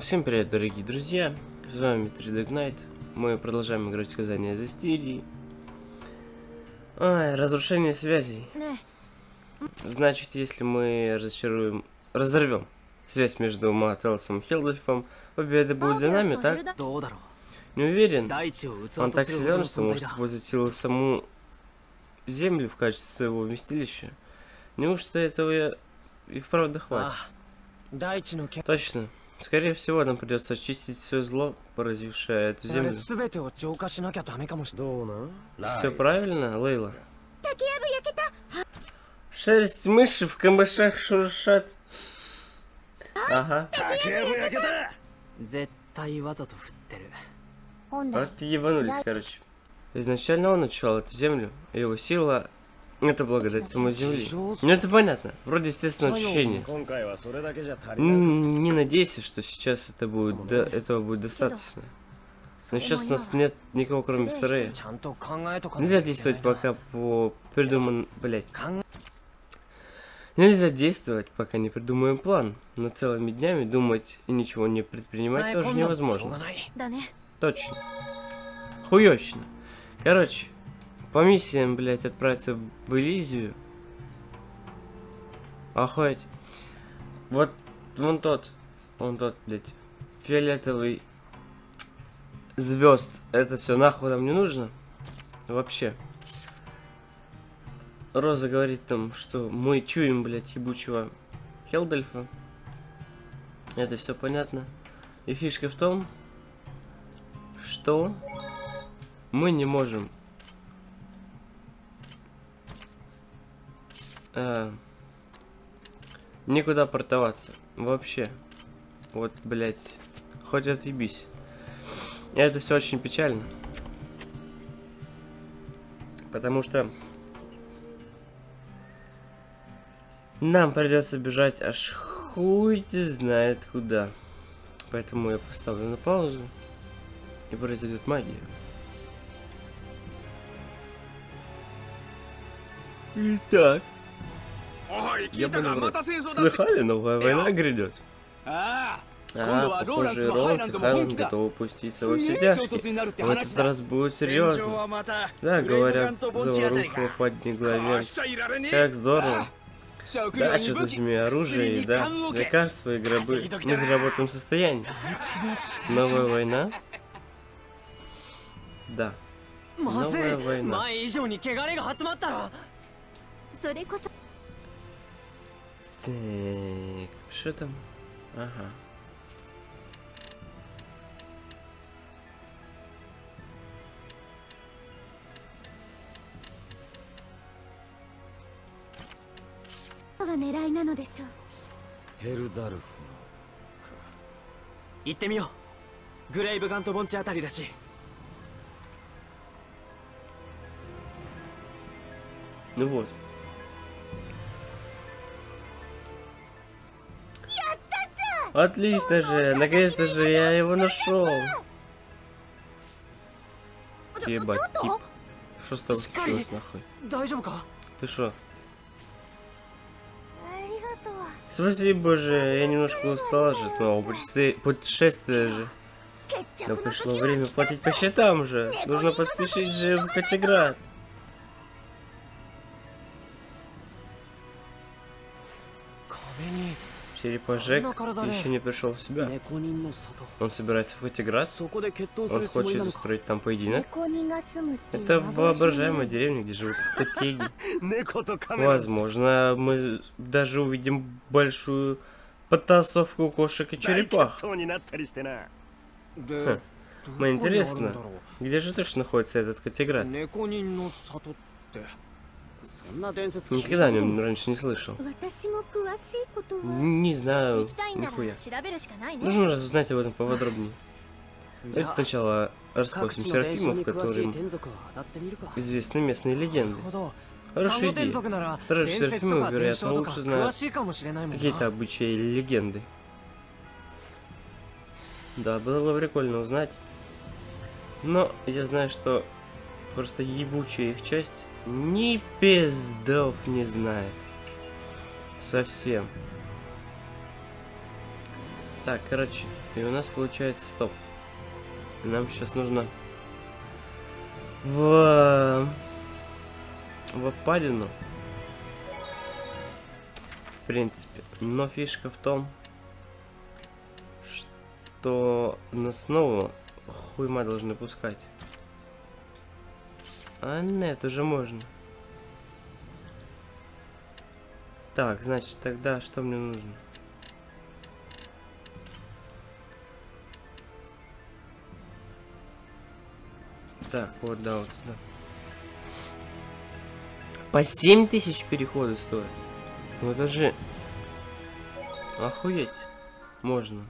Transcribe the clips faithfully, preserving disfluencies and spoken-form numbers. Всем привет, дорогие друзья, с вами три дэ игнайт, мы продолжаем играть в Сказания о Зестирии. Ай, разрушение связей. Значит, если мы разочаруем, разорвем связь между Мателем и Хелдальфом, победа будет за нами, так? Не уверен, он так силен, что может использовать силу саму землю в качестве своего вместилища. Неужто этого и вправду хватит? Точно. Скорее всего, нам придется очистить все зло, поразившее эту землю. Все правильно, Лейла? Шерсть мыши в камышах шуршат. Ага. Отъебанулись, короче. Изначально он начал эту землю, и его сила... Это благодать самой земли. Ну это понятно. Вроде естественное ощущение. Не надейся, что сейчас это будет, да, этого будет достаточно. Но сейчас у нас нет никого, кроме Сары. Нельзя действовать пока по придуман... Блять. Нельзя действовать, пока не придумаем план. Но целыми днями думать и ничего не предпринимать тоже невозможно. Точно. Хуёчно. Короче. По миссиям, блять, отправиться в Элизию. Охоть. Вот, вон тот, вон тот, блять, фиолетовый звезд. Это все нахуй нам не нужно. Вообще. Роза говорит там, что мы чуем, блять, ебучего Хелдальфа. Это все понятно. И фишка в том, что мы не можем... Э, никуда портоваться вообще. Вот, блять, хоть отъебись. Это все очень печально, потому что нам придется бежать аж хуй ты знает куда. Поэтому я поставлю на паузу, и произойдет магия. Итак, слыхали, новая война грядет. А, похоже, Роланс и Хайланд готовы пуститься во все тяжкие. В этот раз будет серьезно. Да, говорят, заваруха в одни главе. Как здорово. Да, черт возьми, оружие, еда, лекарства и гробы. Мы заработаем состояние. Новая война? Да. Новая война. Так, что там? Ага. Ну вот. Отлично же, наконец-то же я его нашел. Ебать, тип. Что с тобой случилось, нахуй? Ты шо? Спасибо же, я немножко устал же, но путешествие же. Но пришло время платить по счетам же. Нужно поспешить же в Катиград. Черепашек еще не пришел в себя. Он собирается в Катиград. Он хочет устроить там поединок. Это воображаемая деревня, где живут категи. Возможно, мы даже увидим большую потасовку кошек и черепах. Хм. Мне интересно, где же точно находится этот Катиград? Никогда о нем раньше не слышал. Не знаю, нихуя. Нужно разузнать об этом поподробнее. Давайте сначала расспросим Серафимов, которым известны местные легенды. Хорошая идея. Сторож Серафимов, вероятно, лучше знает какие-то обычаи или легенды. Да, было бы прикольно узнать. Но я знаю, что просто ебучая их часть ни пиздов не знает. Совсем. Так, короче, и у нас получается стоп. Нам сейчас нужно в... в впадину. В принципе. Но фишка в том, что нас снова хуйма должны пускать. А нет, уже можно. Так, значит, тогда что мне нужно? Так, вот, да, вот сюда. По семь тысяч переходы стоит. Ну это же... Охуеть. Можно.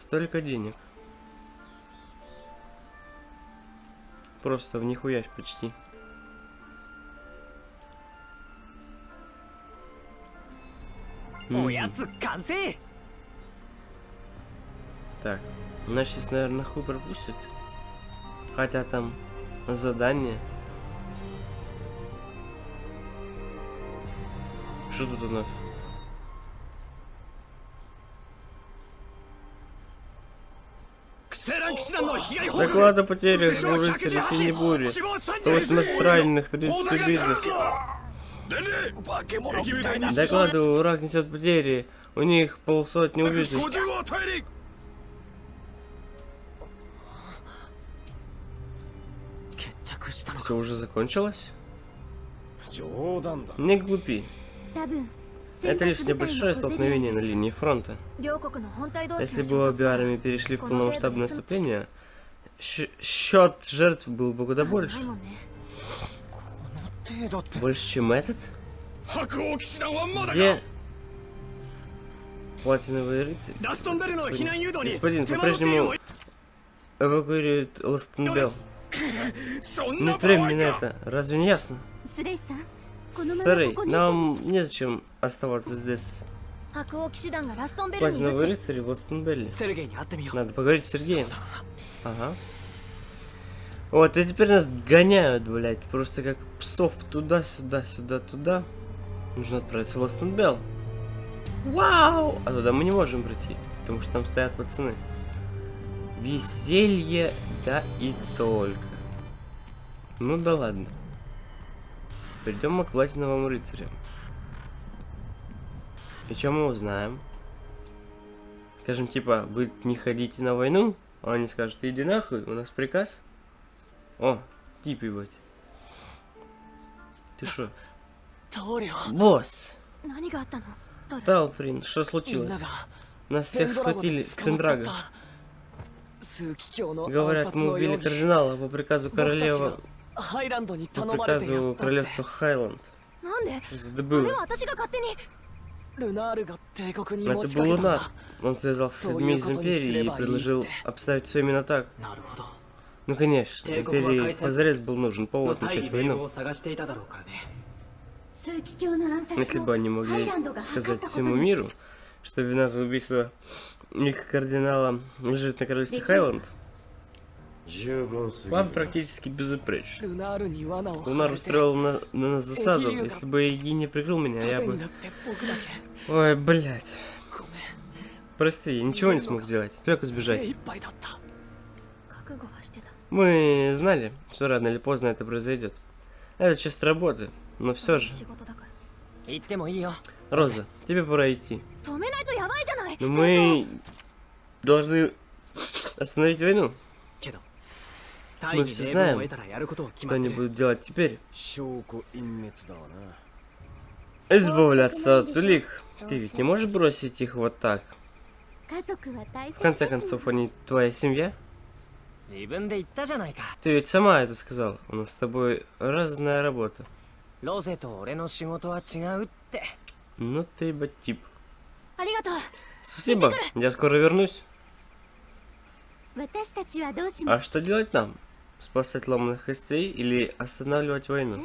Столько денег. Просто в нихуясь почти. Mm. Так, нас сейчас, наверное, хуй пропустит. Хотя там задание. Что тут у нас? Доклада потери рыцаря Синей Бури. сто восемнадцать раненых, тридцать убитых. Докладываю, враг несет потери. У них полсотни убитых. Все уже закончилось? Не глупи. Это лишь небольшое столкновение на линии фронта. Если бы обе армии перешли в полномасштабное наступление, счет жертв был бы куда больше. Больше, чем этот? Где? Платиновый рыцарь? Господин, по-прежнему эвакуирует Остенбел. Не трем меня это, разве не ясно? Сары, нам незачем оставаться здесь. Платиновый рыцарь в Остенбеле. Надо поговорить с Сергеем. Ага. Вот, и теперь нас гоняют, блядь, просто как псов туда-сюда, сюда-туда. Нужно отправиться в Остенбел. Вау! А туда мы не можем пройти, потому что там стоят пацаны. Веселье, да и только. Ну да ладно. Придем мы к Платиновому рыцарю. И чем мы узнаем? Скажем, типа, вы не ходите на войну? А они скажут, иди нахуй, у нас приказ. О, тип, ебать. Ты шо? Босс! Талфрин, что случилось? Нас всех схватили в Кендрага. Говорят, мы убили кардинала по приказу королевы. По приказу королевства Хайланд. Это было. Это был Лунарр. Он связался с людьми из империи и предложил обставить все именно так. Ну конечно, империи позарез был нужен повод начать войну. Если бы они могли сказать всему миру, что вина за убийство их кардинала лежит на королевстве Хайланд, план практически безупречный. Лунарр устроил на, на нас засаду. Если бы Эди не прикрыл меня, я бы... Ой, блядь. Прости, я ничего не смог сделать, только сбежать. Мы знали, что рано или поздно это произойдет. Это часть работы, но все же... Роза, тебе пора идти. Но мы должны остановить войну. Мы все знаем, что они будут делать теперь. Избавляться от улик. Ты ведь не можешь бросить их вот так. В конце концов, они твоя семья. Ты ведь сама это сказала. У нас с тобой разная работа. Ну ты, ебать, тип. Спасибо, я скоро вернусь. А что делать нам? Спасать ломаных костей или останавливать войну?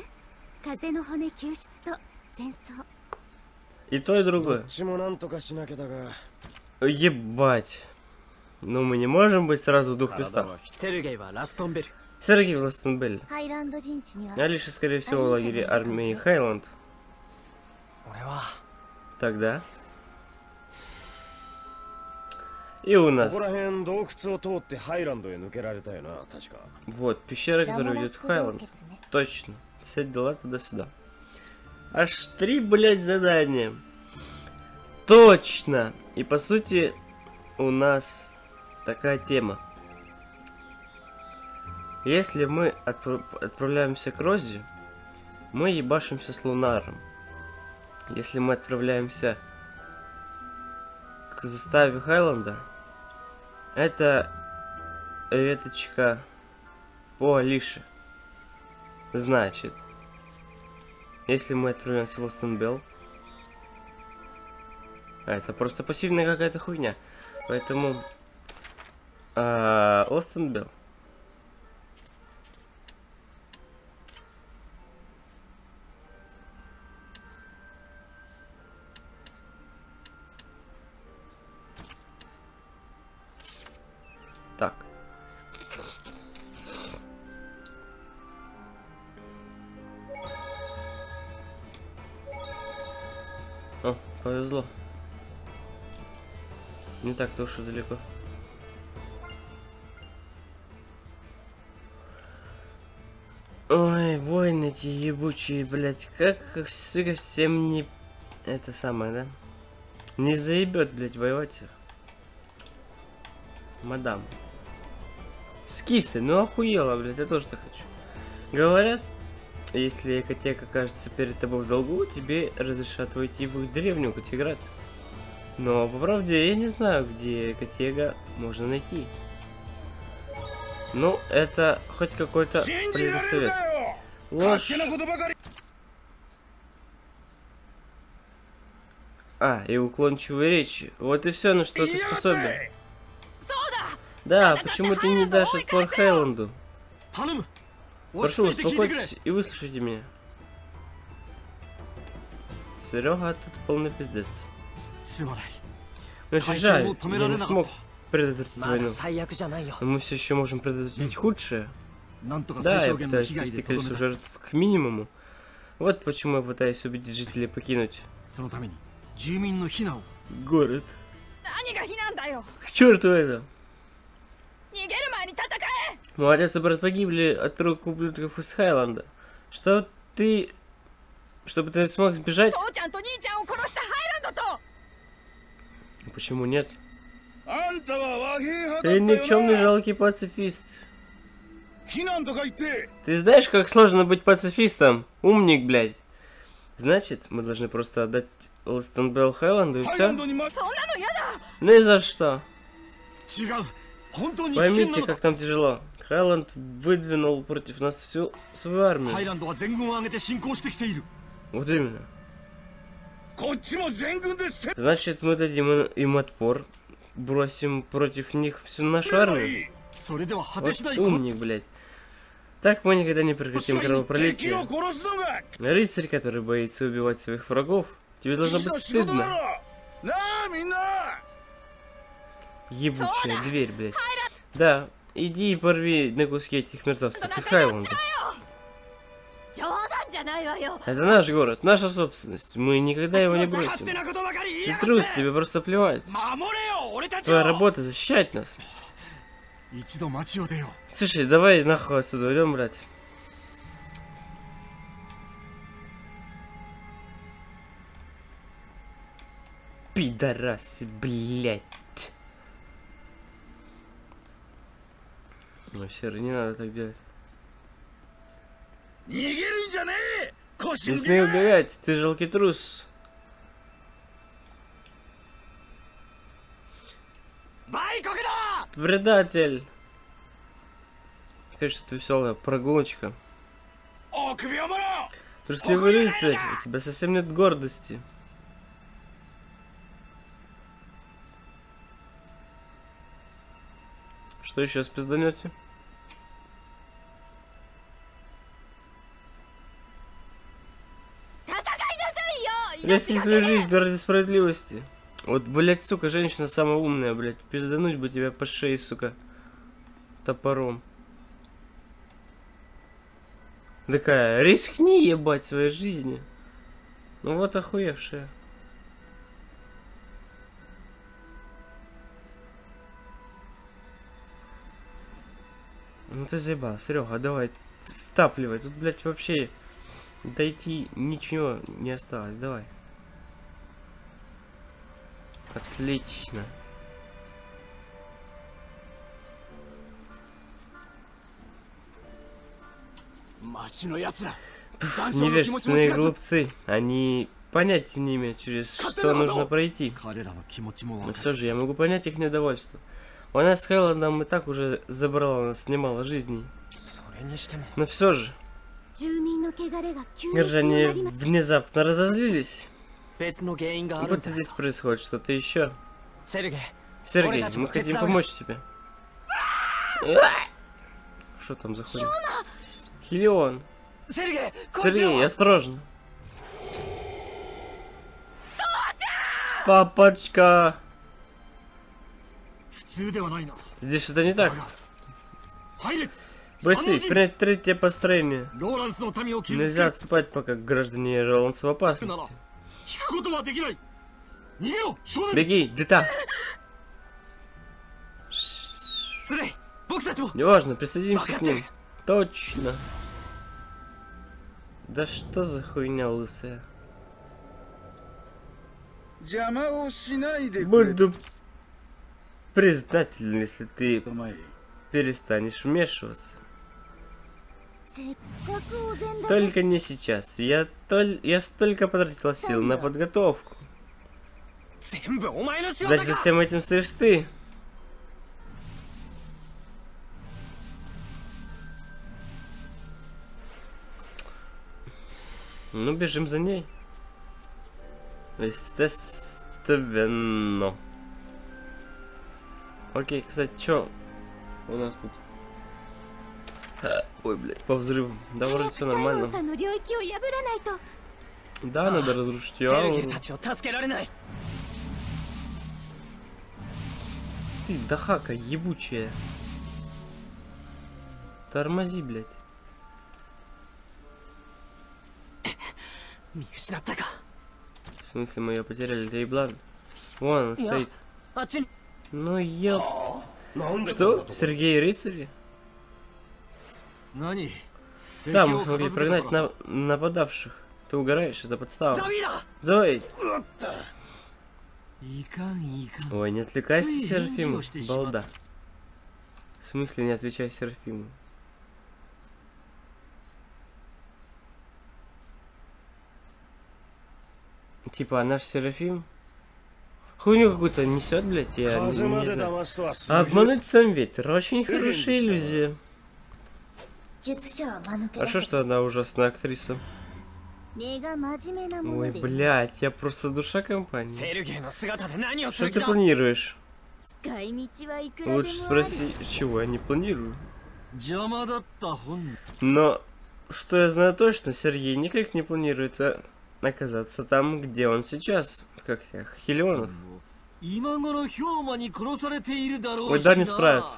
И то, и другое. Ебать. Но мы не можем быть сразу в двух местах. Сергей в Остенбель. Алиша, скорее всего, в лагере армии Хайланд. Тогда... И у нас. Вот, пещера, которая ведет в Хайланд. Точно. Все дела туда-сюда. Аж три, блядь, задания. Точно. И по сути у нас такая тема. Если мы отпр отправляемся к Розе, мы ебашимся с Лунарром. Если мы отправляемся к заставе Хайланда, это веточка по Алише. Значит, если мы отправляемся в Остенбел, это просто пассивная какая-то хуйня. Поэтому э, Остенбел. Так. О, повезло. Не так-то уж и далеко. Ой, войны эти ебучие, блядь. Как, как сука, всем не... Это самое, да? Не заебет, блядь, воевать их. Мадам. Скисы, ну охуела, блядь, я тоже так хочу. Говорят, если Катега окажется перед тобой в долгу, тебе разрешат войти в их деревню Катиград. Но, по правде, я не знаю, где Катега можно найти. Ну, это хоть какой-то полезный совет. Ложь. А, и уклончивые речи. Вот и все, на что ты способен. Да, почему ты не дашь отпор Хайланду? Прошу, успокойтесь и выслушайте меня. Серега тут полный пиздец. Мне очень жаль, я не смог предотвратить войну. Но мы все еще можем предотвратить худшее. Да, я пытаюсь свести количество жертв к минимуму. Вот почему я пытаюсь убедить жителей покинуть город. К черту это! Молодец, брат, погибли от рук ублюдков из Хайланда. Что ты... Чтобы ты смог сбежать? Почему нет? Ты никчемный жалкий пацифист. Ты знаешь, как сложно быть пацифистом? Умник, блядь. Значит, мы должны просто отдать Остенбел Хайланду и все? Ну и за что? Поймите, как там тяжело. Хайланд выдвинул против нас всю свою армию. Вот именно. Значит, мы дадим им отпор. Бросим против них всю нашу армию. Вот умник, блядь. Так мы никогда не прекратим кровопролитие. Рыцарь, который боится убивать своих врагов. Тебе должно быть стыдно. Ебучая дверь, блядь. Да, иди и порви на куски этих мерзавцев из Хайланда. Это наш город, наша собственность. Мы никогда его не бросим. Ты трус, тебе просто плевать. Твоя работа защищать нас. Слушай, давай нахуй отсюда идем, блядь. Пидорасы, блядь. Ну, Серый, не надо так делать. Не смей убегать, ты жалкий трус. Предатель. Конечно, ты веселая прогулочка. Трусливый рыцарь, у тебя совсем нет гордости. Что еще спизданете? Рисни свою жизнь ради справедливости. Вот, блять, сука, женщина самая умная, блять. Пиздануть бы тебя по шее, сука, топором. Такая, рискни, ебать, своей жизни. Ну вот охуевшая. Ну ты заебал, Серега, давай втапливай. Тут, блядь, вообще дойти ничего не осталось. Давай. Отлично. Пфф, невежественные глупцы. Они понятия не имеют, через что нужно пройти. Но все же я могу понять их недовольство. Война с Хайландом и так уже забрала у нас немало жизней. Но все же. Горожане внезапно разозлились. Будто здесь происходит что-то еще. Сергей, мы хотим помочь тебе. Что там за хуйня? Хеллион. Сергей, осторожно. Папочка. Здесь что-то не так. Бойцы, принять третье построение. Нельзя отступать, пока граждане Роланса в опасности. Беги, лета. Неважно, присоединимся к ним. Точно. Да что за хуйня лысая? Буду признателен, если ты перестанешь вмешиваться. Только не сейчас. Я, толь... Я столько потратила сил на подготовку. Значит, за всем этим стоишь ты. Ну, бежим за ней. Естественно. Окей, кстати, что у нас тут? Ой, блядь, по взрывам. Да, вроде все нормально. Да, надо разрушить ее ауру. Ты, Дахака, ебучая. Тормози, блядь. В смысле, мы ее потеряли, да и благ. Вон она стоит. Ну, еб... Что? Сергей рыцари? Да, мы смогли прогнать на... нападавших. Ты угораешь, это подстава. Зои! Ой, не отвлекайся, Серафим, балда. В смысле, не отвечай Серафиму? Типа, наш Серафим хуйню какую-то несет, блядь, я не, не знаю. А обмануть сам ветер, очень хорошая иллюзия. Хорошо, что она ужасная актриса. Ой, блядь, я просто душа компании. Что ты планируешь? Лучше спроси, чего я не планирую. Но, что я знаю точно, Сергей никак не планирует, а... оказаться там, где он сейчас, в когтях Хеллионов. Ой, да, не справится.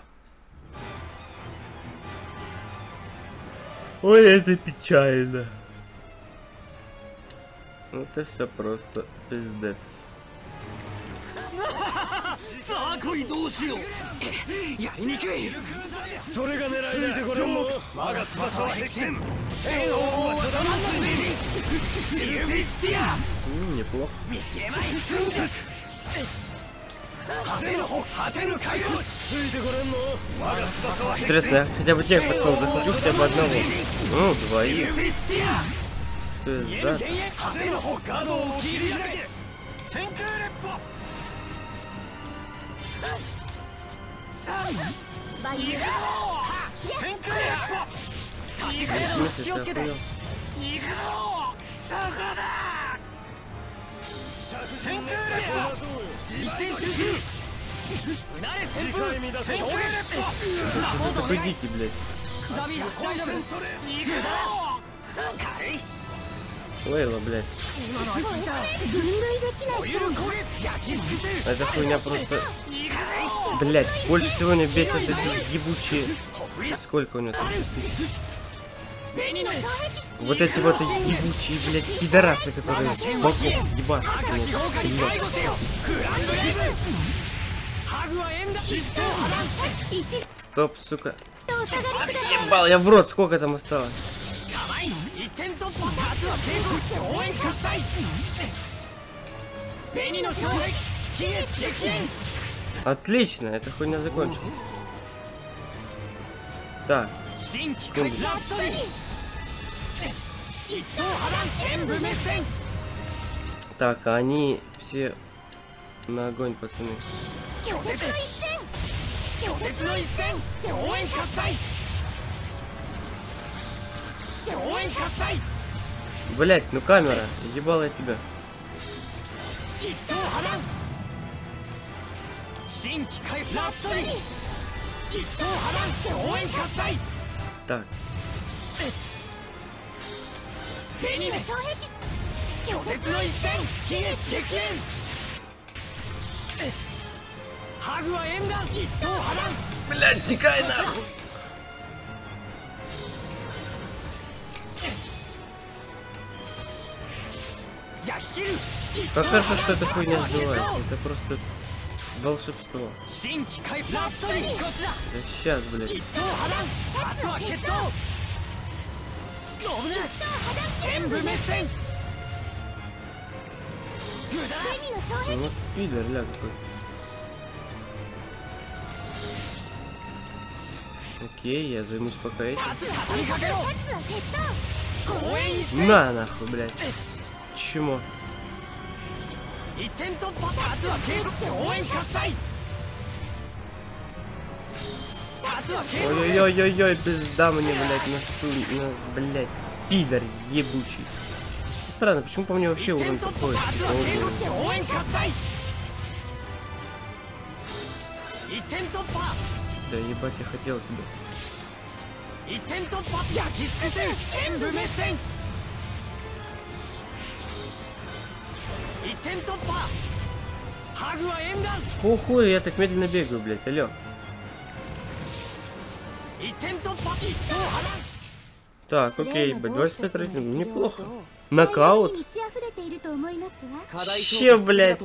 Ой, это печально. Ну это все просто пиздец. Неплохо. Интересно, я хотя бы тех пацанов захочу, хотя бы одного. Ну, двоих. То есть, да. Побегите, блядь. Лейла, блядь. Эта хуйня просто... Блядь, больше всего меня бесит эти ебучие... Сколько у него там? Вот эти вот ебучие, блядь, пидорасы, которые с боков ебашат. Стоп, сука. Ебал, я в рот, сколько там осталось? Отлично, эта хуйня закончилась. Так. Так, они все на огонь, пацаны. Блять, ну камера, ебала я тебя. Так. Блядь, текай нахуй. Как хорошо, что эта хуйня сбивается. Это просто волшебство. Да сейчас, блядь. Вот пидор, ля какой. Окей, я займусь пока этим. На нахуй, блядь. Чему? Ой-ой-ой-ой-ой, пизда мне, блядь, на стуле, на, блядь, пидор ебучий. Странно, почему по мне вообще уровень такой? Да ебать, я хотел тебя. Оху, я так медленно бегаю, блядь, алё. Так, окей, блядь, двадцать пять рейтинг, неплохо. Нокаут? Че, блядь?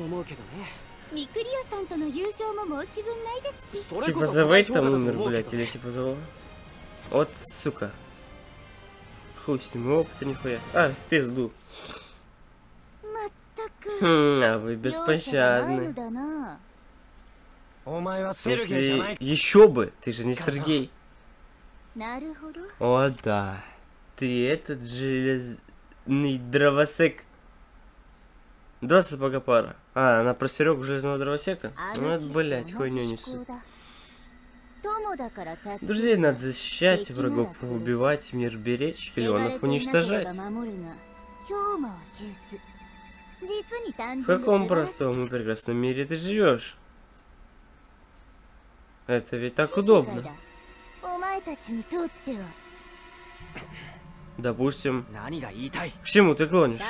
Типа за Вейт там умер, блядь, или типа за... Вот, сука. Хуй с ним, опыта нихуя. А, в пизду. Хм, а вы беспощадны. Если... Еще бы, ты же не Сергей. О да, ты этот железный дровосек. Два сапога пара. А, она про Серегу железного дровосека? Ну это, блядь, хуйню несут. Друзей надо защищать, врагов убивать, мир беречь, хеллионов уничтожать. В каком простом и прекрасном мире ты живешь? Это ведь так удобно. Допустим. К чему ты клонишь?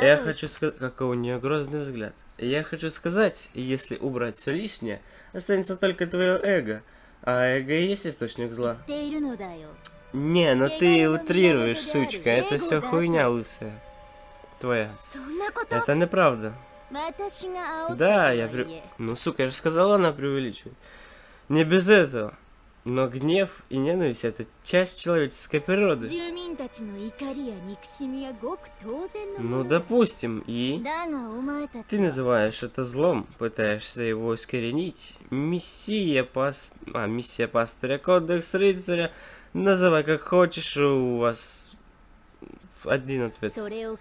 Я хочу сказать, какой у нее грозный взгляд. Я хочу сказать, если убрать все лишнее, останется только твое эго. А эго и есть источник зла. Не, но ты утрируешь, сучка. Это все хуйня лысая. Твоя. Это неправда. Да, я при... Ну, сука, я же сказала, она преувеличивает. Не без этого. Но гнев и ненависть — это часть человеческой природы. Ну, допустим, и... Ты называешь это злом, пытаешься его искоренить. Миссия пас... А, миссия пастыря, кодекс рыцаря. Называй как хочешь, у вас... Один ответ. Какой?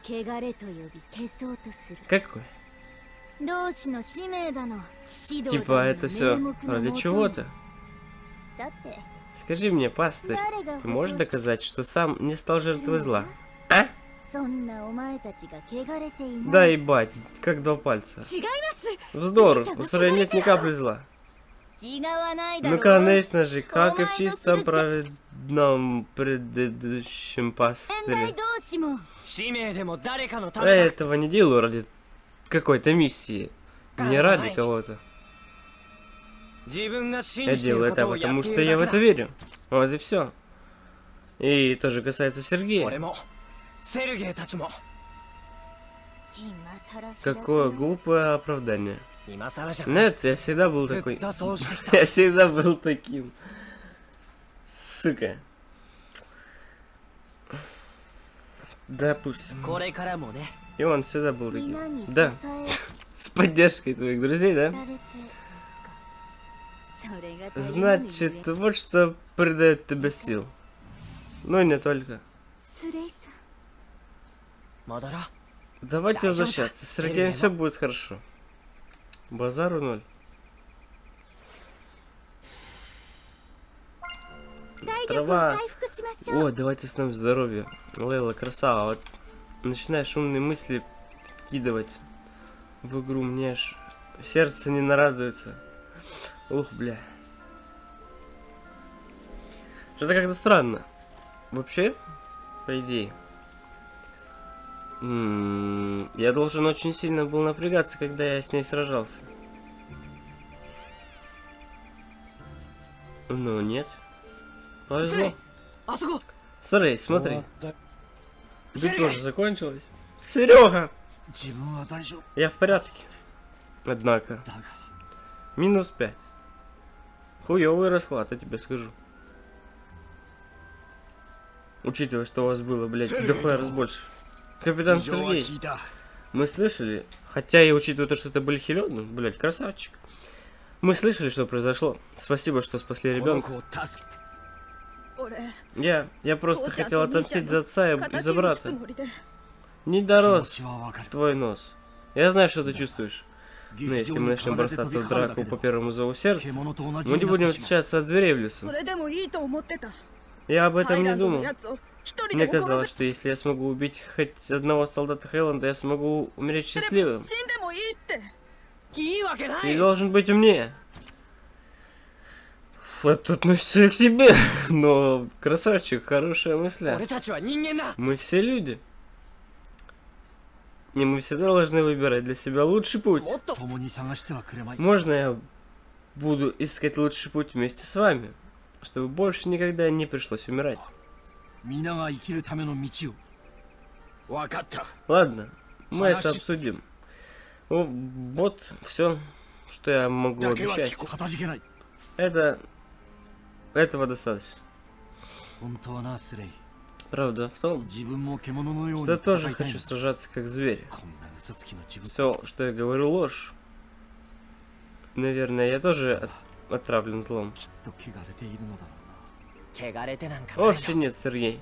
Типа это все ради чего-то? Скажи мне, пастырь, ты можешь доказать, что сам не стал жертвой зла? А? Да ебать, как два пальца. Вздор, у сырой нет ни капли зла. Ну конечно же, как и в чистом праведном предыдущем пастыре. Я этого не делаю ради какой-то миссии, не ради кого-то. Я делаю это потому, что я в это верю. Вот и все. И тоже касается Сергея. Какое глупое оправдание. Нет, я всегда был такой. Я всегда был таким. Сука. Допустим. И он всегда был таким. Да. С поддержкой твоих друзей, да? Значит, вот что придает тебе сил. Ну и не только. Давайте возвращаться. С Сергеем все будет хорошо. Базару ноль. Трава. О, давайте с нами здоровье. Лейла, красава. Вот начинаешь умные мысли вкидывать в игру. Мне аж сердце не нарадуется. Ух, бля. Что-то как-то странно. Вообще, по идее. М-м-м, я должен очень сильно был напрягаться, когда я с ней сражался. Но нет. Повезло. Сарей, смотри. Битва уже закончилась. Серега! Я в порядке. Однако. Минус пять. Хуёвый расклад, я тебе скажу. Учитывая, что у вас было, блядь, дохуя раз больше. Капитан Сергей, мы слышали, хотя и учитывая то, что это был Хеллион, ну, блядь, красавчик. Мы слышали, что произошло. Спасибо, что спасли ребенка. Я, я просто хотел отомстить за отца и, и за брата. Не дорос твой нос. Я знаю, что ты чувствуешь. Но если мы начнем бросаться в драку по первому зову сердца, мы не будем отличаться от зверей в лесу. Я об этом не думал. Мне казалось, что если я смогу убить хоть одного солдата Хайланда, я смогу умереть счастливым. Ты должен быть умнее. Это относится к тебе, но, красавчик, хорошая мысля. Мы все люди. И мы всегда должны выбирать для себя лучший путь. Можно я буду искать лучший путь вместе с вами, чтобы больше никогда не пришлось умирать? Ладно, мы это обсудим. О, вот все, что я могу обещать. Это... Этого достаточно. Правда в том, что я тоже хочу сражаться как зверь. Все, что я говорю, ложь. Наверное, я тоже от... отравлен злом. Вовсе нет, Сергей.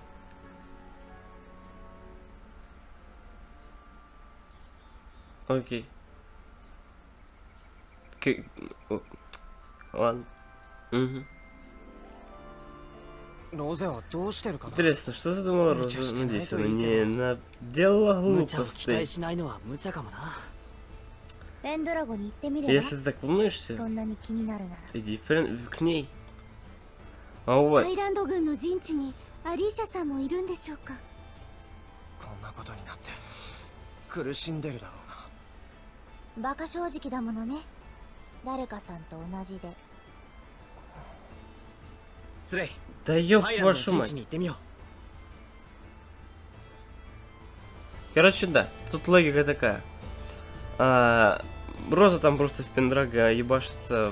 Окей. К... Ладно. Угу. Интересно, что задумала Роза? Надеюсь, она не наделала глупостей. Если ты так волнуешься, иди в... к ней. А у вас... Да ёб вашу мать. Короче, да, тут логика такая. А, Роза там просто в Пендрага ебашится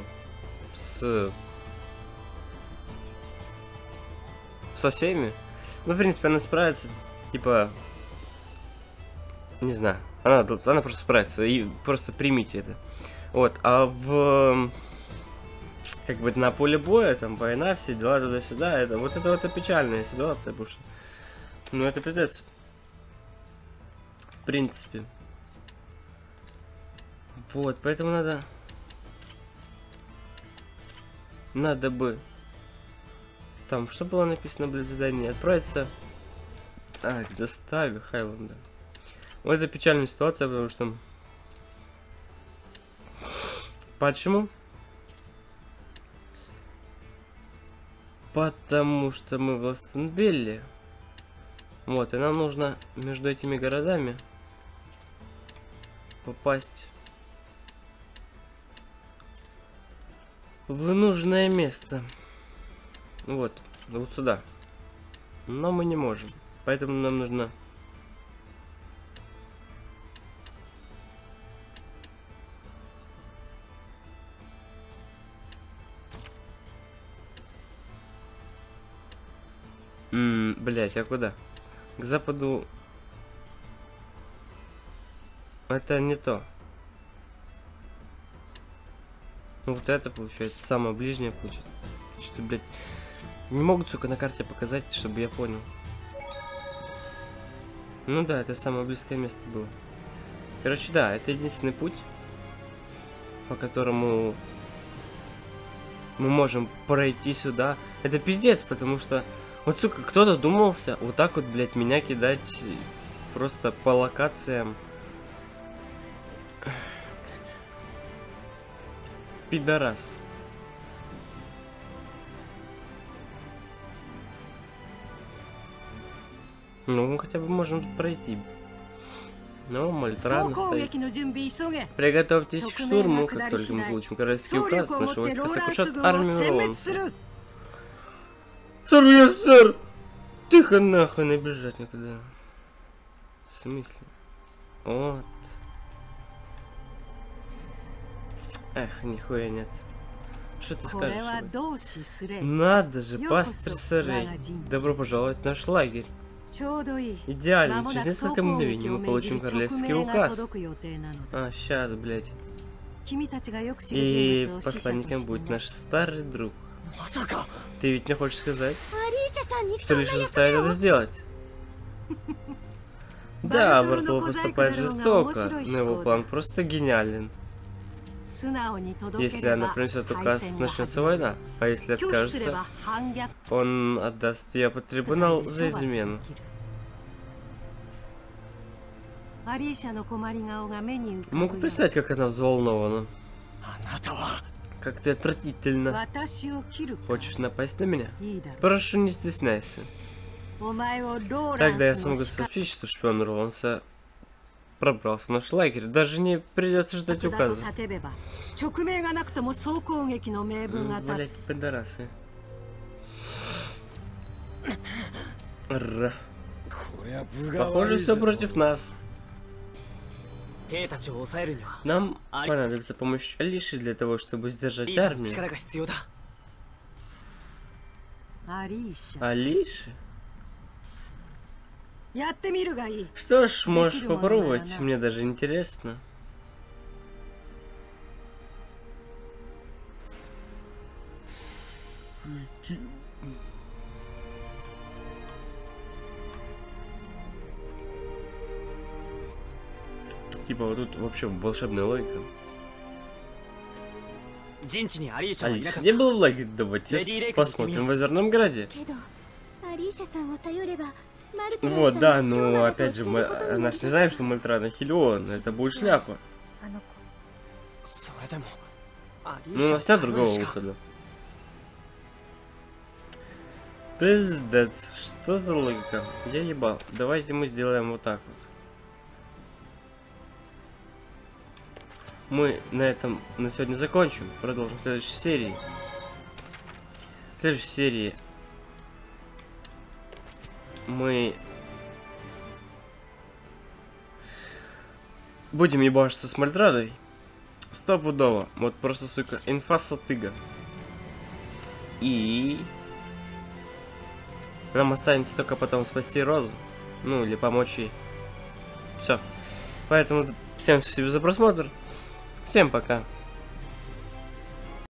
с... со всеми. Ну, в принципе, она справится. Типа... Не знаю. Она, она просто справится. И просто примите это. Вот, а в... Как бы на поле боя, там война, все дела туда-сюда, это вот это вот печальная ситуация, потому что, ну это пиздец. В принципе. Вот, поэтому надо, надо бы, там что было написано, блядь, задание отправиться, а, к заставе Хайланда. Вот это печальная ситуация, потому что, почему? Потому что мы в Остенбелле. Вот, и нам нужно между этими городами попасть в нужное место. Вот, вот сюда. Но мы не можем. Поэтому нам нужно... Ммм, блять, а куда? К западу... Это не то. Ну вот это получается, самое ближнее получится. Что, блядь, не могут, сука, на карте показать, чтобы я понял. Ну да, это самое близкое место было. Короче, да, это единственный путь, по которому мы можем пройти сюда. Это пиздец, потому что... Вот, сука, кто-то думался вот так вот, блядь, меня кидать просто по локациям. Пидорас. Ну, мы хотя бы можем тут пройти. Ну, Мальдрад настоит. Приготовьтесь к штурму, как только мы получим королевский указ, наши войска сокрушат армию Роланса. Сэр, я сэр! Тихо нахуй, не бежать никуда. В смысле? Вот. Эх, нихуя нет. Что ты скажешь? Надо же, пастырь Сарей. Добро пожаловать в наш лагерь. Идеально, через несколько мгновений мы получим королевский указ. А, сейчас, блядь. И посланником будет наш старый друг. Ты ведь мне хочешь сказать, что лишь заставит это сделать? Да, Бартлоу поступает жестоко, но его план просто гениален. Если она принесет указ, начнется война, а если откажется, он отдаст ее под трибунал за измену. Могу представить, как она взволнована. Как ты отвратительно. Хочешь напасть на меня? Прошу, не стесняйся. Тогда я смогу сообщить, что шпион Роланса пробрался в наш лагерь. Даже не придется ждать указа. Блять, пидорасы. Р. Похоже, все против нас. Нам понадобится помощь Алиши для того, чтобы сдержать армию. Алиши? Что ж, можешь попробовать, мне даже интересно. Типа вот тут вообще волшебная логика. Алиса не была в лагере, давайте посмотрим в Озерном Граде. Вот, да, но опять же, мы, она же не знает, что Мальдрад на Хеллион, это будет шляпа. Ну, у нас нет другого выхода. Пиздец, что за логика? Я ебал. Давайте мы сделаем вот так вот. Мы на этом на сегодня закончим. Продолжим в следующей серии. В следующей серии мы будем ебашиться с Мальдрадой. Стопудово. Вот просто, сука, инфа сатыга. И нам останется только потом спасти Розу. Ну, или помочь ей. Все. Поэтому всем спасибо за просмотр. Всем пока.